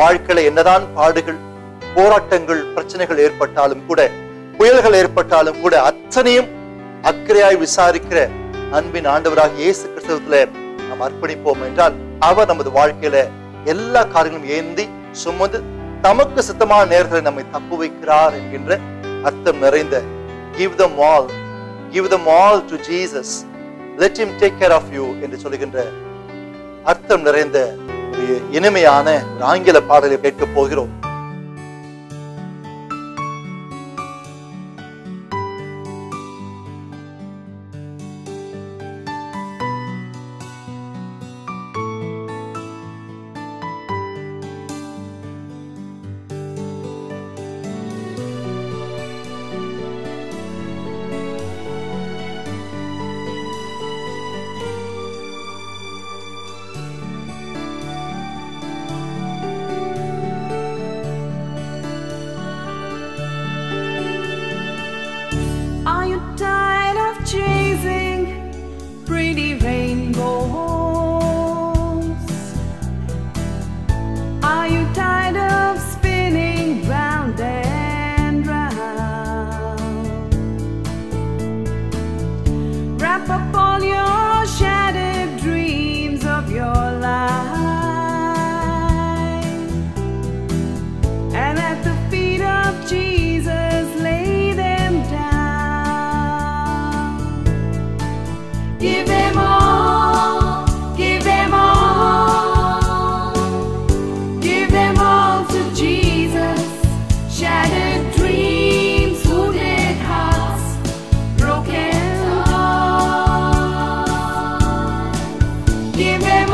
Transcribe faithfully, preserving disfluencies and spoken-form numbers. வாழ்க்கையில என்னதான் பாடுகள், போராட்டங்கள், பிரச்சனைகள் ஏற்பட்டாலும் கூட, புயல்கள் ஏற்பட்டாலும் கூட, அத்தனையும் அக்கறையாய் விசாரிக்கிற அன்பின் ஆண்டவராக இயேசு கிறிஸ்துவிலே நாம் அர்ப்பணிப்போம் என்றால், அவர் நமது வாழ்க்கையில எல்லா காரியங்களும் ஏந்தி சுமந்து தமக்கு சித்தமான நேரங்களை நம்மை தப்பு வைக்கிறார் என்கின்ற அர்த்தம் நிறைந்த give them all give them all to Jesus, let him take care of you என்று சொல்கின்ற அர்த்தம் நிறைந்த ஒரு இனிமையான ஒரு ஆங்கில பாடலை கேட்கப் போகிறோம். Give them